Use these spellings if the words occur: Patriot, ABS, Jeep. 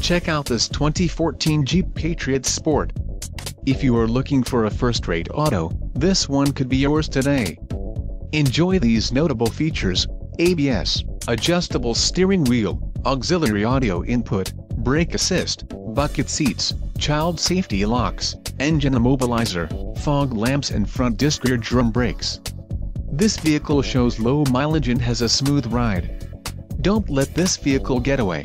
Check out this 2014 Jeep Patriot Sport. If you are looking for a first-rate auto, this one could be yours today. Enjoy these notable features: ABS, adjustable steering wheel, auxiliary audio input, brake assist, bucket seats, child safety locks, engine immobilizer, fog lamps, and front disc rear drum brakes. This vehicle shows low mileage and has a smooth ride. Don't let this vehicle get away.